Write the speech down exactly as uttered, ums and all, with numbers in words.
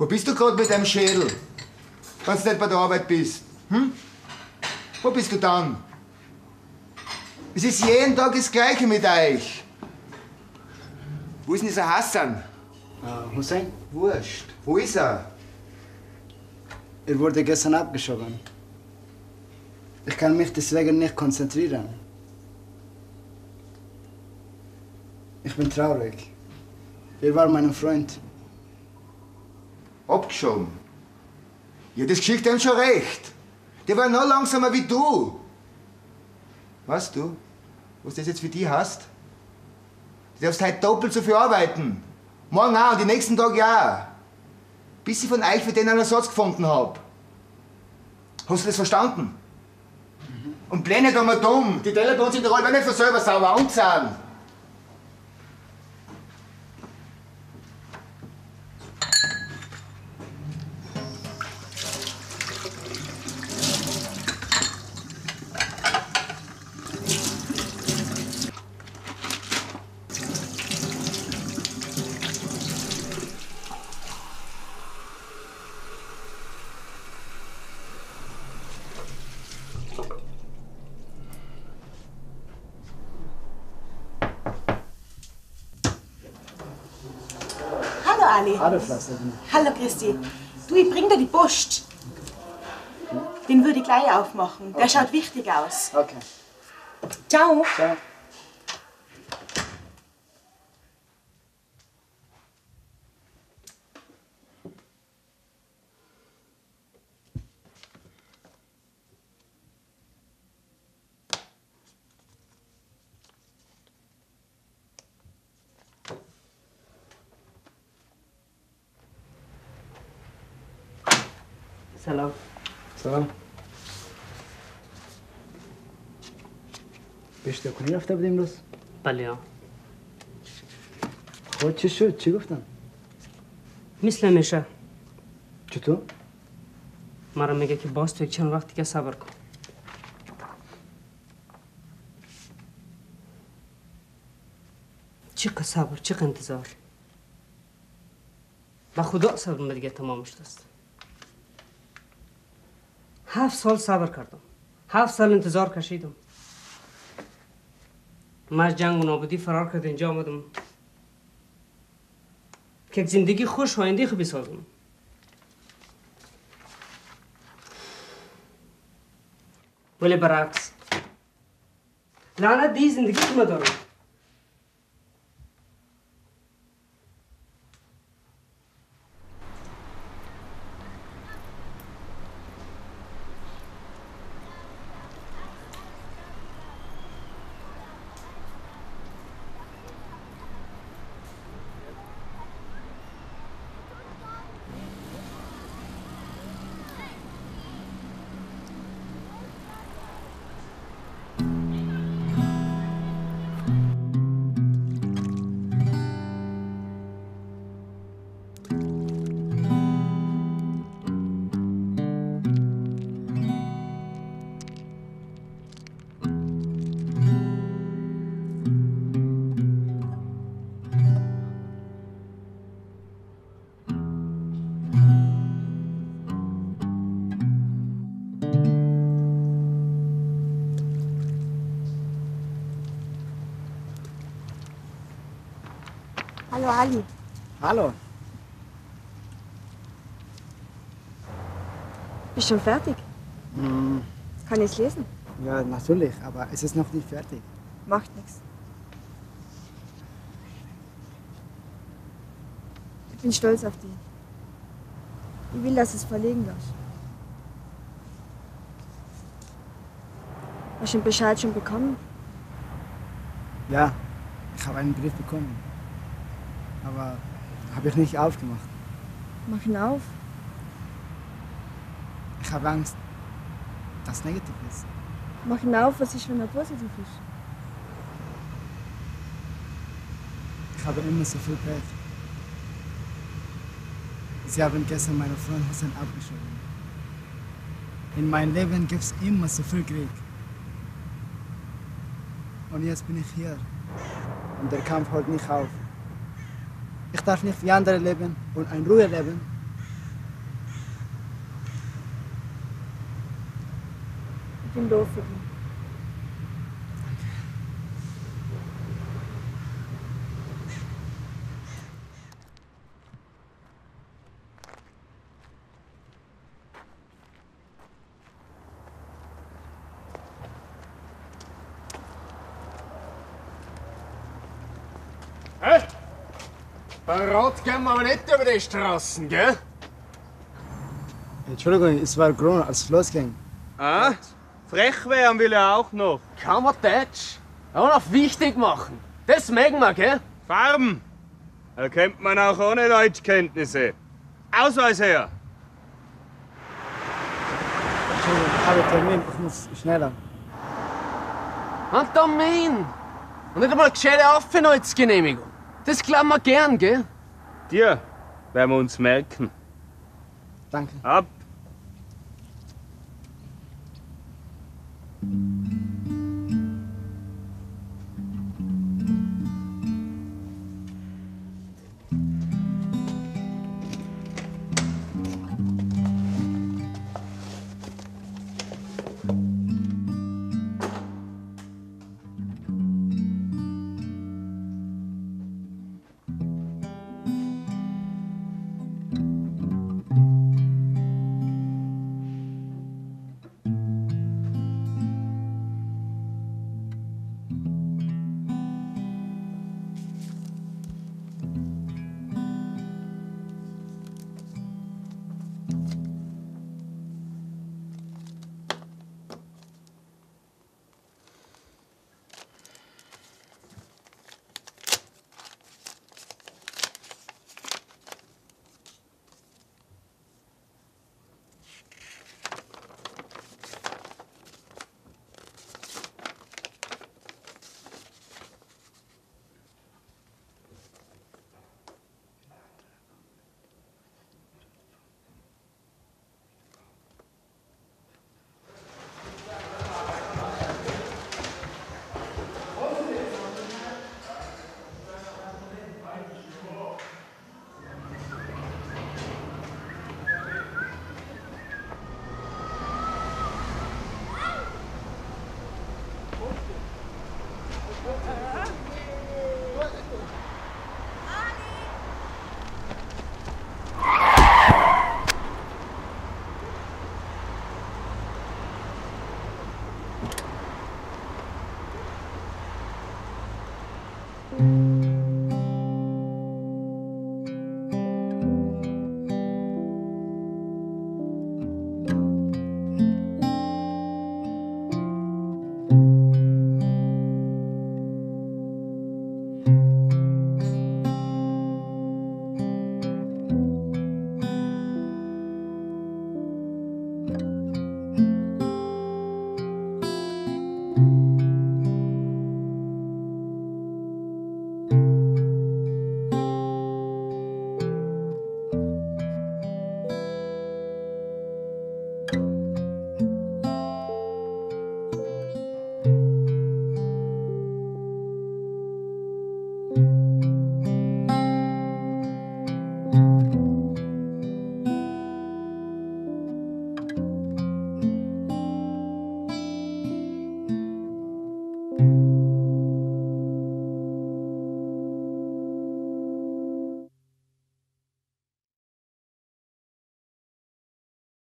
Wo bist du gerade mit deinem Schädel, wenn du nicht bei der Arbeit bist? Hm? Wo bist du dann? Es ist jeden Tag das Gleiche mit euch. Wo ist denn dieser Hassan? Uh, Hussein? Wurscht. Wo ist er? Er wurde gestern abgeschoben. Ich kann mich deswegen nicht konzentrieren. Ich bin traurig. Er war mein Freund. Abgeschoben? Ja, das geschieht ihm schon recht. Der war noch langsamer wie du. Weißt du, was das jetzt für dich heißt? Du darfst heute doppelt so viel arbeiten. Morgen auch und die nächsten Tage auch. Bis ich von euch für den einen Ersatz gefunden habe. Hast du das verstanden? Mhm. Und bleib nicht einmal dumm. Die Teller bei uns in der Rolle werden nicht von selber sauber anzahlen. Hallo Christi, du, ich bring dir die Post. Den würde ich gleich aufmachen, der okay. Schaut wichtig aus. Okay. Ciao. Ciao. Salam. Salam. Bist du کنی رفته بودیم روز؟ بله ها. خب چی شد؟ چی گفتن؟ مثل همیشه. چطور؟ مرا میگه که باز تو یک چند وقت دیگه صبر کن. چقدر صبر، چقدر انتظار. و خدا صبرم دیگه تمام شده است. هفت سال صبر کردم. هفت سال انتظار کشیدم. من از جنگ و نابودی فرار کرد اینجا آمدم. که زندگی خوش و آینده خوبی سازم. ولی برعکس. لعنت دی زندگی که من دارم. Hallo Ali. Hallo. Bist schon fertig? Mm. Kann ich lesen? Ja, natürlich, aber es ist noch nicht fertig. Macht nichts. Ich bin stolz auf dich. Ich will, dass du es verlegen darfst. Hast du den Bescheid schon bekommen? Ja, ich habe einen Brief bekommen. Aber habe ich nicht aufgemacht. Mach ihn auf. Ich habe Angst, dass es negativ ist. Mach ihn auf, was ist, wenn er positiv ist? Ich habe immer so viel Pech. Sie haben gestern meinen Freund Hussein abgeschoben. In meinem Leben gibt es immer so viel Krieg. Und jetzt bin ich hier. Und der Kampf hört nicht auf. Ich darf nicht wie andere leben und in Ruhe leben. Hinduism. Hä? Verrat gehen wir aber nicht über die Straßen, gell? Entschuldigung, es war grün, als es losging. Ah? Frech werden will er auch noch. Kann man Deutsch auch noch wichtig machen. Das mögen wir, gell? Farben erkennt man auch ohne Deutschkenntnisse. Ausweis her! Entschuldigung, ich habe Termin, ich muss schneller. Ein Termin! Und nicht einmal eine gescheite Aufenthaltsgenehmigung. Das glauben wir gern, gell? Dir werden wir uns merken. Danke. Ab!